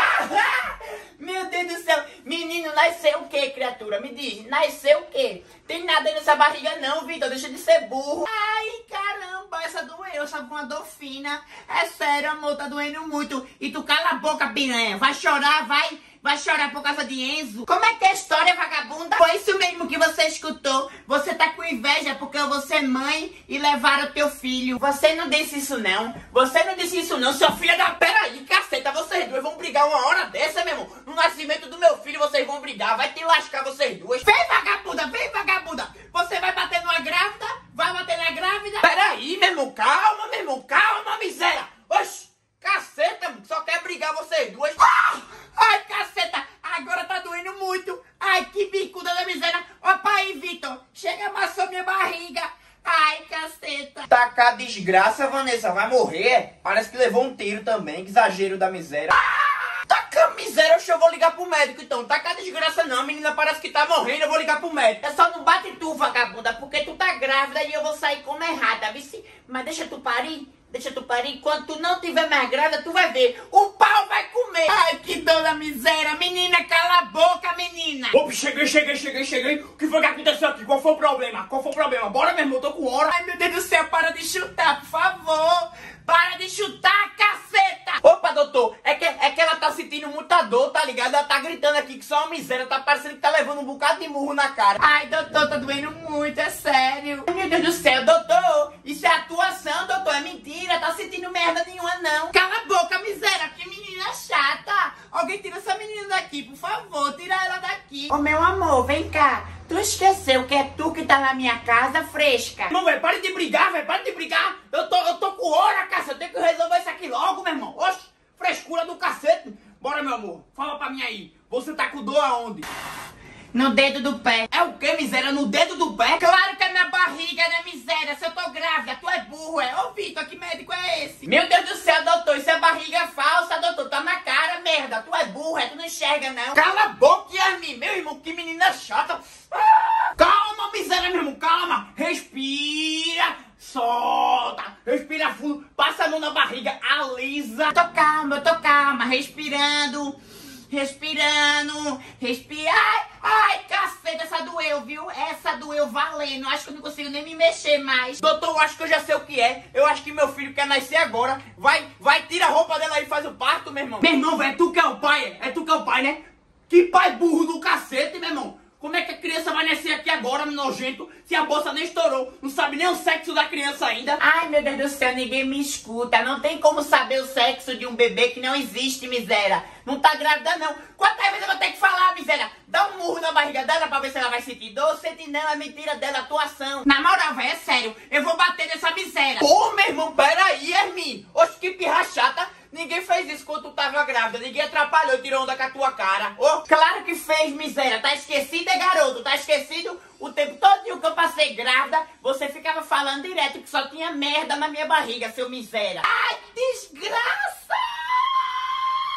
Meu Deus do céu. Menino, nasceu o quê, criatura? Me diz, nasceu o quê? Tem nada aí nessa barriga não, Vitor. Deixa de ser burro. Ai, caramba, essa doeu, sabe, com uma dor fina. É sério, amor, tá doendo muito. E tu cala a boca, piranha. Vai chorar, vai, vai chorar por causa de Enzo. Como é que é a história, vagabunda? Foi isso mesmo que você escutou. Você tá com inveja porque você é mãe e levaram teu filho. Você não disse isso não. Você não disse isso não, seu filho da... Peraí, caceta, vocês dois vão brigar uma hora dessa, meu irmão. No nascimento do meu filho vocês vão brigar. Vai te lascar vocês duas. Vem, vagabunda, vem, vagabunda. Você vai bater numa grávida? Vai bater na grávida? Peraí, meu irmão, calma, meu irmão, calma, miséria. Oxi, caceta, só quer brigar vocês duas. Ah! Ai, caceta, agora tá doendo muito. Ai, que bicuda da miséria. Opa aí, Vitor, chega, amassou minha barriga. Ai, caceta. Tá cá, desgraça, Vanessa, vai morrer. Parece que levou um tiro também, que exagero da miséria. Ah! Miséria, eu vou ligar pro médico então. Tá cá desgraça não, a menina parece que tá morrendo. Eu vou ligar pro médico. É só não bate tu, vagabunda, porque tu tá grávida e eu vou sair como errada, vice. Mas deixa tu parir, deixa tu parir. Quando tu não tiver mais grávida, tu vai ver. O pau vai comer. Ai, que dor da miséria. Menina, cala a boca, menina. Opa, cheguei, cheguei, cheguei, cheguei. O que foi que aconteceu aqui? Qual foi o problema? Qual foi o problema? Bora, meu irmão, tô com hora. Ai, meu Deus do céu, para de chutar, por favor. Para de chutar, caceta. Opa, doutor, é que, é que ela tá sentindo muita dor, tá ligado? Ela tá gritando aqui que só uma miséria, tá parecendo que tá levando um bocado de murro na cara. Ai, doutor, tá doendo muito, é sério. Ai, meu Deus do céu, doutor, isso é atuação, doutor, é mentira, tá sentindo merda nenhuma, não. Cala a boca, miséria, que menina chata. Alguém tira essa menina daqui, por favor, tira ela daqui. Ô, meu amor, vem cá. Tu esqueceu que é tu que tá na minha casa, fresca. Irmão, velho, para de brigar, velho, para de brigar. Eu tô, eu tô com hora, cacete, eu tenho que resolver isso aqui logo, meu irmão. Oxe, frescura do cacete. Bora, meu amor, fala pra mim aí. Você tá com dor aonde? No dedo do pé. É o que, miséria? No dedo do pé? Claro que é minha barriga, né, miséria? Se eu tô grávida, tu é burro, é? Ô, Vitor, que médico é esse? Meu Deus do céu, doutor, isso é barriga falsa, doutor. Tá na cara, merda. Tu é burro, é? Tu não enxerga, não. Cala a boca, Yasmin. Meu irmão, que menina chata. Ah! Calma, miséria, meu irmão, calma. Respira. Solta. Respira fundo. Passa a mão na barriga. Alisa. Eu tô calma, eu tô calma. Respirando. Respirando, respirar. Ai, ai, caceta, essa doeu, viu? Essa doeu valendo. Acho que eu não consigo nem me mexer mais. Doutor, eu acho que eu já sei o que é. Eu acho que meu filho quer nascer agora. Vai, vai, tira a roupa dela aí e faz o parto, meu irmão. Meu irmão, velho, é tu que é o pai, é? É tu que é o pai, né? Que pai burro do cacete, meu irmão. Como é que a criança vai nascer aqui agora, nojento, se a bolsa nem estourou? Não sabe nem o sexo da criança ainda. Ai, meu Deus do céu, ninguém me escuta. Não tem como saber o sexo de um bebê que não existe, miséria. Não tá grávida, não. Quantas vezes eu vou ter que falar, miséria? Dá um murro na barriga dela pra ver se ela vai sentir dor. Sentir não, é mentira dela, atuação. Na moral, véio, é sério. Eu vou bater nessa miséria. Pô, meu irmão, peraí, Hermínio. Oxe, que pirra chata. Ninguém fez isso quando tu tava grávida, ninguém atrapalhou, tirou onda com a tua cara. Oh, claro que fez, miséria, tá esquecido, é garoto, tá esquecido o tempo todo que eu passei grávida, você ficava falando direto que só tinha merda na minha barriga, seu miséria. Ai, desgraça!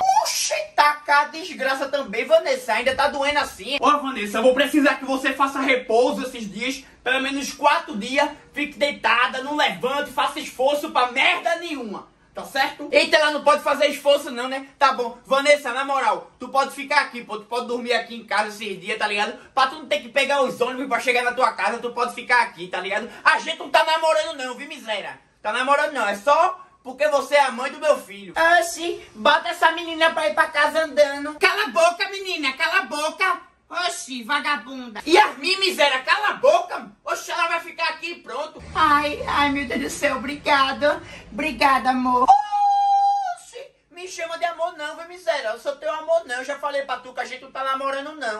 Puxa, tá cá, desgraça também, Vanessa, ainda tá doendo assim. Ó, oh, Vanessa, eu vou precisar que você faça repouso esses dias, pelo menos quatro dias, fique deitada, não levante, faça esforço pra merda nenhuma. Tá certo? Eita, ela não pode fazer esforço não, né? Tá bom. Vanessa, na moral, tu pode ficar aqui, pô. Tu pode dormir aqui em casa esses dias, tá ligado? Pra tu não ter que pegar os ônibus pra chegar na tua casa, tu pode ficar aqui, tá ligado? A gente não tá namorando não, viu, miséria? Tá namorando não, é só porque você é a mãe do meu filho. Oxi, bota essa menina pra ir pra casa andando. Cala a boca, menina, cala a boca. Oxi, vagabunda. E a minha miséria, cala a boca. Oxi, ela vai ficar aqui e pronto. Ai, ai, meu Deus do céu, obrigado. Obrigada, amor. Oxi, me chama de amor não, viu, miséria? Eu sou teu amor não, eu já falei pra tu que a gente não tá namorando não.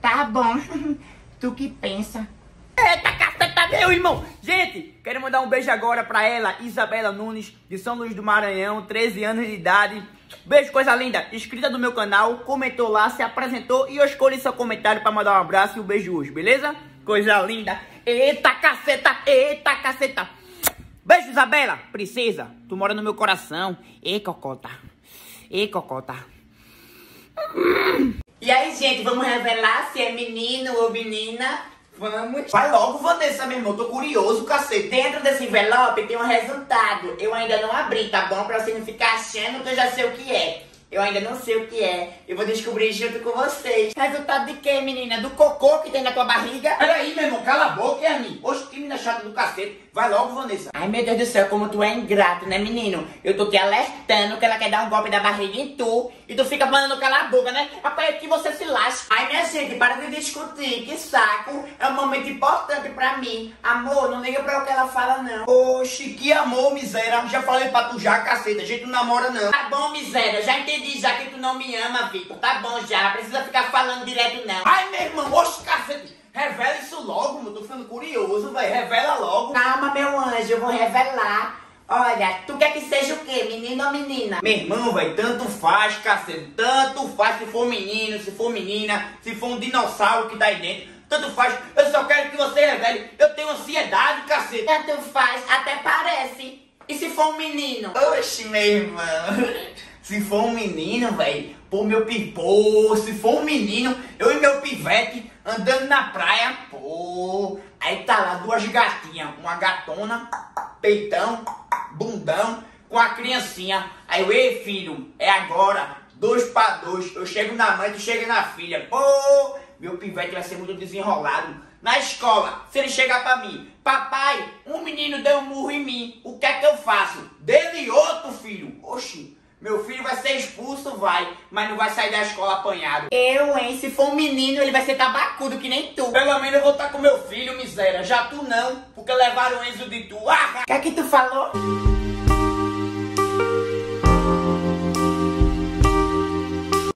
Tá bom, tu que pensa. Eita, caceta, meu irmão. Gente, quero mandar um beijo agora pra ela, Isabela Nunes, de São Luís do Maranhão, treze anos de idade. Beijo, coisa linda, inscrita do meu canal, comentou lá, se apresentou e eu escolhi seu comentário pra mandar um abraço e um beijo hoje, beleza? Coisa linda. Eita, caceta, eita, caceta. Beijo, Isabela, princesa, tu mora no meu coração. Ei, cocota, ei, cocota. E aí, gente, vamos revelar se é menino ou menina? Vamos. Vai logo, Vanessa, meu irmão, tô curioso, cacete. Dentro desse envelope tem um resultado. Eu ainda não abri, tá bom? Pra você não ficar achando que eu já sei o que é. Eu ainda não sei o que é. Eu vou descobrir junto com vocês. Resultado de quê, menina? Do cocô que tem na tua barriga? Peraí, meu irmão, cala a boca, Hermínio. Oxe, que menina chata do cacete. Vai logo, Vanessa. Ai, meu Deus do céu, como tu é ingrato, né, menino? Eu tô te alertando que ela quer dar um golpe da barriga em tu. E tu fica mandando calar a boca, né? Rapaz, que você se lasca. Ai, minha gente, para de discutir. Que saco. É um momento importante pra mim. Amor, não liga pra o que ela fala, não. Oxe, que amor, miséria. Já falei pra tu já, caceta. A gente não namora, não. Tá bom, miséria. Já entendi já que tu não me ama, Vitor. Tá bom já. Precisa ficar falando direto, não. Ai, meu irmão. Oxe, caceta. Revela isso logo, meu. Tô ficando curioso, velho. Revela logo. Calma, meu anjo. Eu vou revelar. Olha, tu quer que seja o quê? Menino ou menina? Meu irmão, velho, tanto faz, cacete. Tanto faz se for menino, se for menina, se for um dinossauro que tá aí dentro. Tanto faz. Eu só quero que você revele. Eu tenho ansiedade, cacete. Tanto faz. Até parece. E se for um menino? Oxe, meu irmão. Se for um menino, velho, pô, meu pipô, se for um menino, eu e meu pivete andando na praia, pô, aí tá lá duas gatinhas, uma gatona, peitão, bundão, com a criancinha, aí eu, ei, filho, é agora, dois pra dois, eu chego na mãe, tu chega na filha, pô, meu pivete vai ser muito desenrolado. Na escola, se ele chegar pra mim, papai, um menino deu um murro em mim, o que é que eu faço? Dele outro, filho, oxi. Meu filho vai ser expulso, vai, mas não vai sair da escola apanhado. Eu, hein? Se for um menino, ele vai ser tabacudo que nem tu. Pelo menos eu vou estar com meu filho, miséria. Já tu não, porque levaram o Enzo de tu. Ah, que é que tu falou?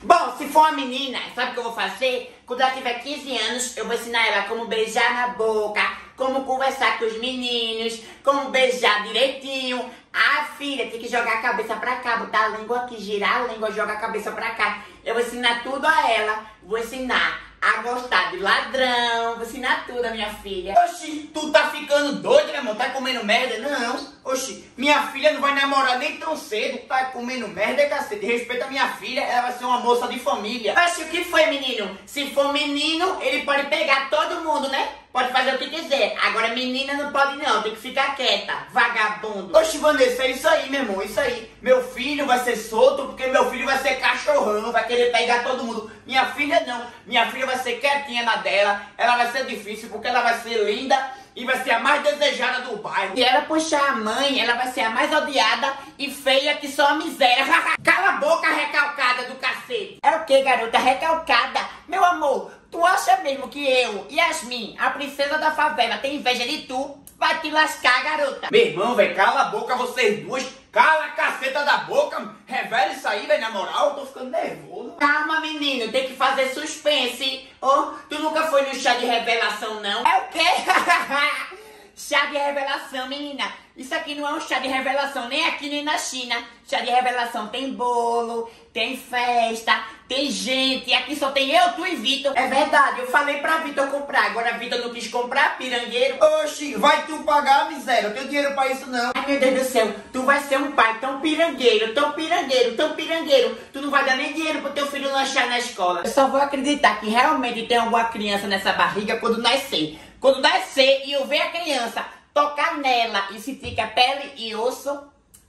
Bom, se for uma menina, sabe o que eu vou fazer? Quando ela tiver quinze anos, eu vou ensinar ela como beijar na boca, como conversar com os meninos, como beijar direitinho. Ah, filha, tem que jogar a cabeça pra cá, botar a língua aqui, girar a língua, jogar a cabeça pra cá. Eu vou ensinar tudo a ela. Vou ensinar a gostar de ladrão, vou ensinar tudo a minha filha. Oxi, tu tá ficando doido, meu irmão? Tá comendo merda? Não, oxi, minha filha não vai namorar nem tão cedo. Tá comendo merda, cacete. Respeita a minha filha, ela vai ser uma moça de família. Oxi, o que foi, menino? Se for menino, ele pode pegar todo mundo, né? Pode fazer o que quiser. Agora menina não pode não, tem que ficar quieta, vagabundo. Oxe, Vanessa, é isso aí, meu irmão, isso aí. Meu filho vai ser solto porque meu filho vai ser cachorrão, vai querer pegar todo mundo. Minha filha não, minha filha vai ser quietinha na dela, ela vai ser difícil porque ela vai ser linda e vai ser a mais desejada do bairro. E ela puxar a mãe, ela vai ser a mais odiada e feia que só a miséria. Cala a boca, recalcada do cacete. É o que, garota? Recalcada. Meu amor, Tu acha mesmo que eu, Yasmin, a princesa da favela, tem inveja de tu? Vai te lascar, garota. Meu irmão, velho, cala a boca vocês duas. Cala a caceta da boca. Revela isso aí, velho, na moral. Eu tô ficando nervoso. Calma, menino. Tem que fazer suspense. Oh, tu nunca foi no chá de revelação, não? É o quê? Chá de revelação, menina. Isso aqui não é um chá de revelação, nem aqui nem na China. Chá de revelação tem bolo, tem festa, tem gente. Aqui só tem eu, tu e Vitor. É verdade, eu falei pra Vitor comprar. Agora Vitor não quis comprar, pirangueiro. Oxi, vai tu pagar, miséria. Eu tenho dinheiro pra isso, não. Ai, meu Deus do céu. Tu vai ser um pai tão pirangueiro, tão pirangueiro, tão pirangueiro. Tu não vai dar nem dinheiro pro teu filho lanchar na escola. Eu só vou acreditar que realmente tem alguma criança nessa barriga quando nascer. Quando nascer e eu ver a criança tocar nela e sentir que a pele e osso,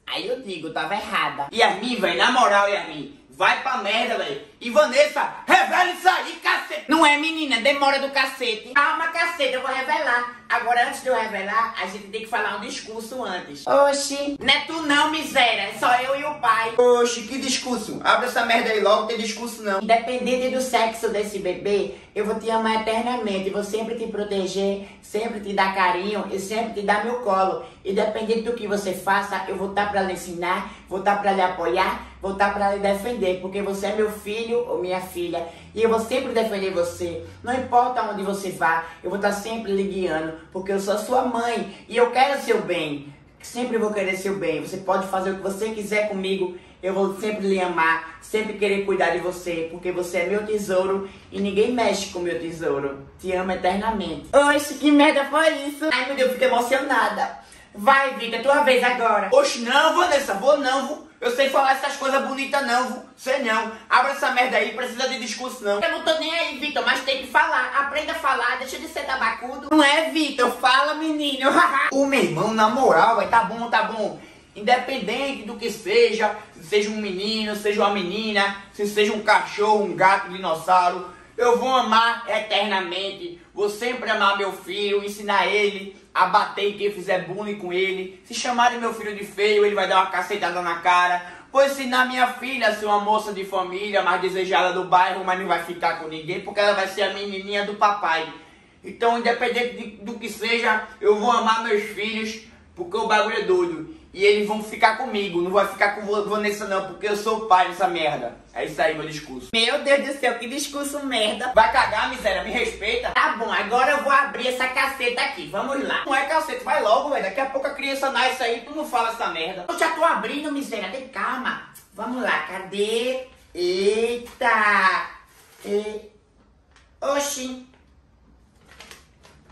aí eu digo, tava errada. Yasmin, velho, na moral, Yasmin, vai pra merda, velho. E Vanessa, revela isso aí, cacete. Não é, menina, demora do cacete. Calma, cacete, eu vou revelar. Agora, antes de eu revelar, a gente tem que falar um discurso antes. Oxi. Não é tu não, miséria, é só eu e o pai. Oxi, que discurso? Abre essa merda aí logo, não tem discurso não. Independente do sexo desse bebê, eu vou te amar eternamente, vou sempre te proteger, sempre te dar carinho e sempre te dar meu colo. Independente do que você faça, eu vou estar pra lhe ensinar, vou estar pra lhe apoiar, vou estar pra lhe defender, porque você é meu filho ou minha filha. E eu vou sempre defender você, não importa onde você vá, eu vou estar sempre lhe guiando. Porque eu sou sua mãe e eu quero seu bem. Sempre vou querer seu bem. Você pode fazer o que você quiser comigo. Eu vou sempre lhe amar, sempre querer cuidar de você, porque você é meu tesouro e ninguém mexe com meu tesouro. Te amo eternamente. Oxe, que merda foi isso? Ai, meu Deus, eu fico emocionada. Vai, Vitor, tua vez agora. Oxe, não, Vanessa, vou não, vou. Eu sei falar essas coisas bonitas não, sei não. Abra essa merda aí, precisa de discurso não. Eu não tô nem aí, Vitor, mas tem que falar. Aprenda a falar, deixa de ser tabacudo. Não é, Vitor, fala, menino. Ô, meu irmão, na moral, vai, tá bom, tá bom. Independente do que seja, seja um menino, seja uma menina, se seja um cachorro, um gato, um dinossauro, eu vou amar eternamente. Vou sempre amar meu filho, ensinar ele a bater em quem fizer bullying com ele. Se chamarem meu filho de feio, ele vai dar uma cacetada na cara. Vou ensinar minha filha a ser uma moça de família, mais desejada do bairro, mas não vai ficar com ninguém, porque ela vai ser a menininha do papai. Então, independente de, do que seja, eu vou amar meus filhos, porque o bagulho é doido. E eles vão ficar comigo, não vai ficar com Vanessa não, porque eu sou o pai dessa merda. É isso aí, meu discurso. Meu Deus do céu, que discurso merda. Vai cagar, miséria, me respeita. Tá bom, agora eu vou abrir essa caceta aqui, vamos lá. Não é caceta, vai logo, velho, daqui a pouco a criança nasce aí, tu não fala essa merda. Eu já tô abrindo, miséria, tem calma. Vamos lá, cadê? Eita. E... Oxi.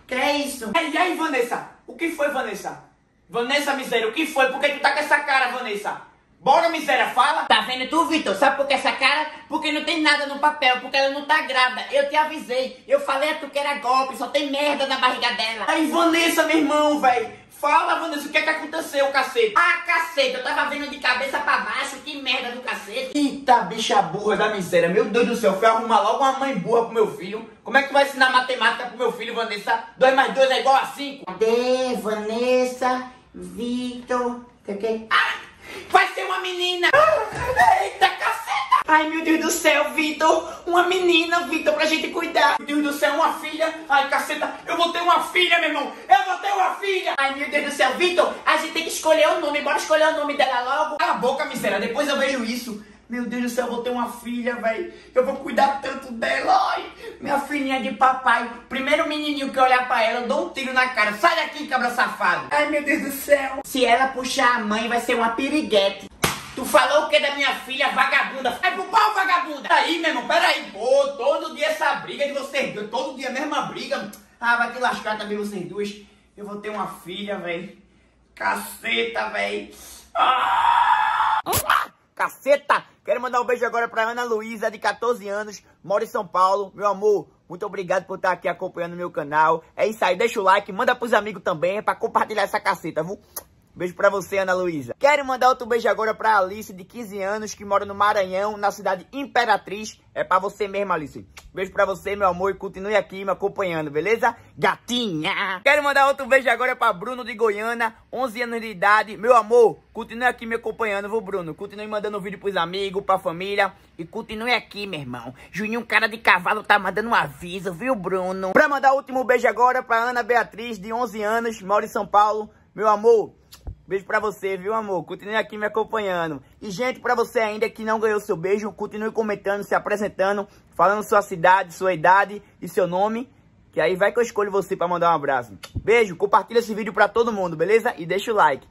Que é isso? E aí, Vanessa? O que foi, Vanessa? Vanessa, miséria, o que foi? Por que tu tá com essa cara, Vanessa? Bora, miséria, fala! Tá vendo tu, Vitor? Sabe por que essa cara? Porque não tem nada no papel, porque ela não tá grávida. Eu te avisei, eu falei a tu que era golpe, só tem merda na barriga dela. Aí, Vanessa, meu irmão, velho. Fala, Vanessa, o que é que aconteceu, cacete? Ah, cacete, eu tava vendo de cabeça pra baixo, que merda do cacete. Eita, bicha burra da miséria, meu Deus do céu, foi arrumar logo uma mãe burra pro meu filho. Como é que tu vai ensinar matemática pro meu filho, Vanessa? dois mais dois é igual a cinco? Cadê, Vanessa? Vitor, tem o quê? Ah, vai ser uma menina! Ah, eita, caceta! Ai, meu Deus do céu, Vitor! Uma menina, Vitor, pra gente cuidar! Meu Deus do céu, uma filha! Ai, caceta, eu vou ter uma filha, meu irmão! Eu vou ter uma filha! Ai, meu Deus do céu, Vitor, a gente tem que escolher o nome, bora escolher o nome dela logo! Cala a boca, miséria, depois eu vejo isso! Meu Deus do céu, eu vou ter uma filha, velho. Eu vou cuidar tanto dela. Ai, minha filhinha de papai. Primeiro menininho que eu olhar pra ela, eu dou um tiro na cara. Sai daqui, cabra safado. Ai, meu Deus do céu. Se ela puxar a mãe, vai ser uma piriguete. Tu falou o que da minha filha, vagabunda? Vai pro pau, vagabunda. Aí, meu irmão, peraí. Pô, todo dia essa briga de vocês dois. Todo dia a mesma briga. Ah, vai te lascar também vocês duas. Eu vou ter uma filha, velho. Caceta, velho. Ah! Ah! Caceta! Quero mandar um beijo agora pra Ana Luísa, de quatorze anos, mora em São Paulo. Meu amor, muito obrigado por estar aqui acompanhando o meu canal. É isso aí, deixa o like, manda pros amigos também, pra compartilhar essa caceta, viu? Beijo pra você, Ana Luísa. Quero mandar outro beijo agora pra Alice, de quinze anos, que mora no Maranhão, na cidade Imperatriz. É pra você mesmo, Alice. Beijo pra você, meu amor, e continue aqui me acompanhando, beleza? Gatinha! Quero mandar outro beijo agora pra Bruno de Goiânia, onze anos de idade. Meu amor, continue aqui me acompanhando, viu, Bruno? Continue mandando vídeo pros amigos, pra família, e continue aqui, meu irmão. Juninho, cara de cavalo, tá mandando um aviso, viu, Bruno? Pra mandar o último beijo agora pra Ana Beatriz, de onze anos, mora em São Paulo. Meu amor, beijo pra você, viu, amor? Continue aqui me acompanhando. E, gente, pra você ainda que não ganhou seu beijo, continue comentando, se apresentando, falando sua cidade, sua idade e seu nome, que aí vai que eu escolho você pra mandar um abraço. Beijo, compartilha esse vídeo pra todo mundo, beleza? E deixa o like.